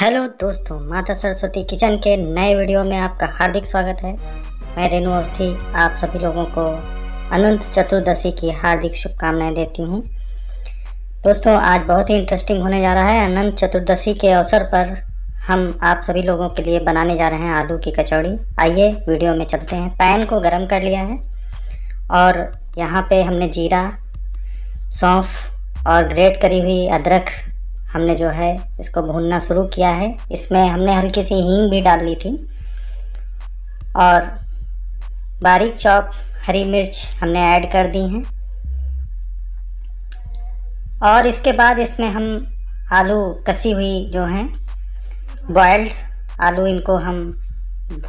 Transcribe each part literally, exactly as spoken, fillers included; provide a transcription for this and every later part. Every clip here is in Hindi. हेलो दोस्तों, माता सरस्वती किचन के नए वीडियो में आपका हार्दिक स्वागत है। मैं रेनू अवस्थी आप सभी लोगों को अनंत चतुर्दशी की हार्दिक शुभकामनाएं देती हूं। दोस्तों, आज बहुत ही इंटरेस्टिंग होने जा रहा है। अनंत चतुर्दशी के अवसर पर हम आप सभी लोगों के लिए बनाने जा रहे हैं आलू की कचौड़ी। आइए वीडियो में चलते हैं। पैन को गर्म कर लिया है और यहाँ पर हमने जीरा, सौंफ और ग्रेट करी हुई अदरक हमने जो है इसको भूनना शुरू किया है। इसमें हमने हल्की सी हींग भी डाल ली थी और बारीक चॉप हरी मिर्च हमने ऐड कर दी हैं। और इसके बाद इसमें हम आलू कसी हुई जो हैं बॉयल्ड आलू, इनको हम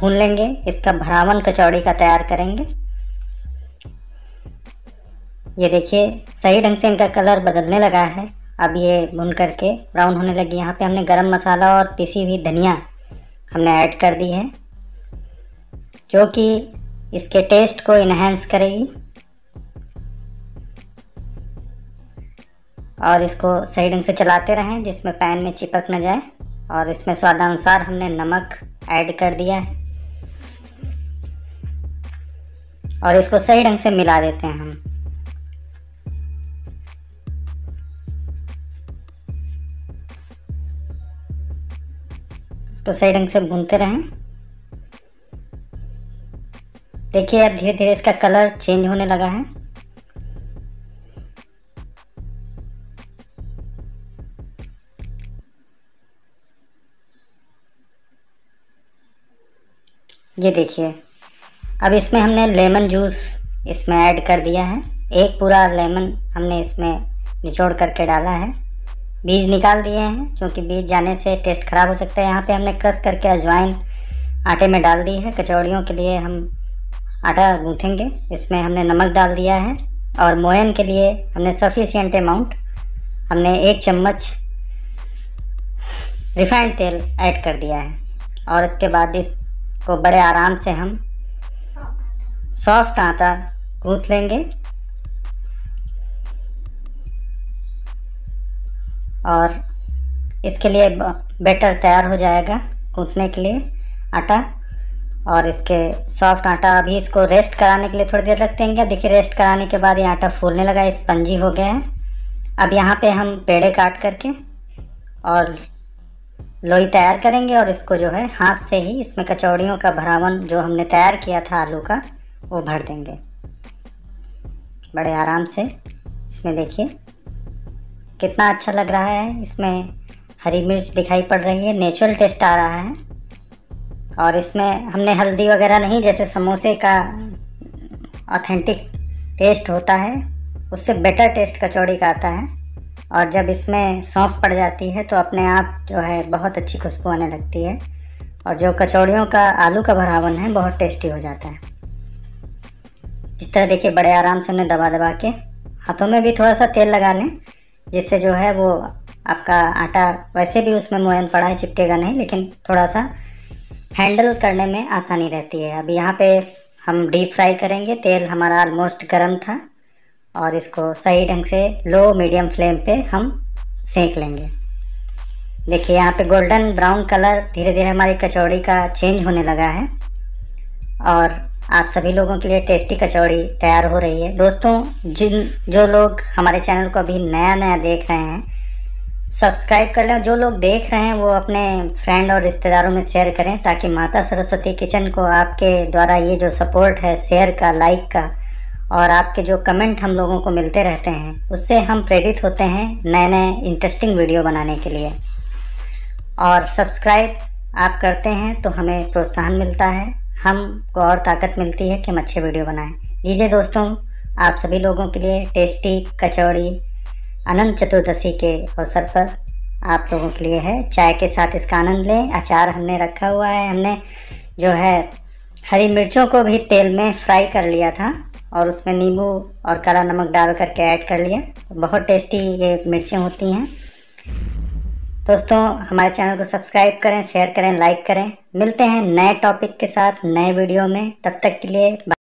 भून लेंगे। इसका भरावन कचौड़ी का तैयार करेंगे। ये देखिए सही ढंग से इनका कलर बदलने लगा है। अब ये भून करके ब्राउन होने लगी। यहाँ पे हमने गरम मसाला और पिसी हुई धनिया हमने ऐड कर दी है, जो कि इसके टेस्ट को इन्हेंस करेगी। और इसको सही ढंग से चलाते रहें जिसमें पैन में चिपक न जाए। और इसमें स्वादानुसार हमने नमक ऐड कर दिया है और इसको सही ढंग से मिला देते हैं हम। तो सही ढंग से भूनते रहें। देखिए अब धीरे धीरे इसका कलर चेंज होने लगा है। ये देखिए अब इसमें हमने लेमन जूस इसमें ऐड कर दिया है। एक पूरा लेमन हमने इसमें निचोड़ करके डाला है। बीज निकाल दिए हैं क्योंकि बीज जाने से टेस्ट ख़राब हो सकता है। यहाँ पे हमने कस करके अजवाइन आटे में डाल दी है। कचौड़ियों के लिए हम आटा गूँथेंगे। इसमें हमने नमक डाल दिया है और मोयन के लिए हमने सफिशिएंट अमाउंट हमने एक चम्मच रिफाइंड तेल ऐड कर दिया है। और इसके बाद इसको बड़े आराम से हम सॉफ्ट आटा गूँथ लेंगे। और इसके लिए बैटर तैयार हो जाएगा गूँथने के लिए आटा। और इसके सॉफ्ट आटा अभी इसको रेस्ट कराने के लिए थोड़ी देर रख देंगे। देखिए रेस्ट कराने के बाद ये आटा फूलने लगा, स्पंजी हो गया है। अब यहाँ पे हम पेड़े काट करके और लोई तैयार करेंगे और इसको जो है हाथ से ही इसमें कचौड़ियों का भरावन जो हमने तैयार किया था आलू का वो भर देंगे बड़े आराम से। इसमें देखिए कितना अच्छा लग रहा है। इसमें हरी मिर्च दिखाई पड़ रही है, नेचुरल टेस्ट आ रहा है। और इसमें हमने हल्दी वगैरह नहीं, जैसे समोसे का ऑथेंटिक टेस्ट होता है उससे बेटर टेस्ट कचौड़ी का आता है। और जब इसमें सौंफ पड़ जाती है तो अपने आप जो है बहुत अच्छी खुशबू आने लगती है और जो कचौड़ियों का आलू का भरावन है बहुत टेस्टी हो जाता है। इस तरह देखिए बड़े आराम से हमने दबा दबा के, हाथों में भी थोड़ा सा तेल लगा लें जिससे जो है वो आपका आटा, वैसे भी उसमें मोयन पड़ा है चिपकेगा नहीं, लेकिन थोड़ा सा हैंडल करने में आसानी रहती है। अब यहाँ पे हम डीप फ्राई करेंगे। तेल हमारा ऑलमोस्ट गर्म था और इसको सही ढंग से लो मीडियम फ्लेम पे हम सेंक लेंगे। देखिए यहाँ पे गोल्डन ब्राउन कलर धीरे धीरे हमारी कचौड़ी का चेंज होने लगा है और आप सभी लोगों के लिए टेस्टी कचौड़ी तैयार हो रही है। दोस्तों, जिन जो लोग हमारे चैनल को अभी नया नया देख रहे हैं सब्सक्राइब कर लें। जो लोग देख रहे हैं वो अपने फ्रेंड और रिश्तेदारों में शेयर करें ताकि माता सरस्वती किचन को आपके द्वारा ये जो सपोर्ट है शेयर का, लाइक का और आपके जो कमेंट हम लोगों को मिलते रहते हैं उससे हम प्रेरित होते हैं नए नए इंटरेस्टिंग वीडियो बनाने के लिए। और सब्सक्राइब आप करते हैं तो हमें प्रोत्साहन मिलता है, हमको और ताकत मिलती है कि हम अच्छे वीडियो बनाएं। लीजिए दोस्तों, आप सभी लोगों के लिए टेस्टी कचौड़ी अनंत चतुर्दशी के अवसर पर आप लोगों के लिए है। चाय के साथ इसका आनंद लें। अचार हमने रखा हुआ है। हमने जो है हरी मिर्चों को भी तेल में फ्राई कर लिया था और उसमें नींबू और काला नमक डाल करके ऐड कर लिया। बहुत टेस्टी ये मिर्चें होती हैं। दोस्तों, हमारे चैनल को सब्सक्राइब करें, शेयर करें, लाइक करें। मिलते हैं नए टॉपिक के साथ नए वीडियो में। तब तक के लिए बाय।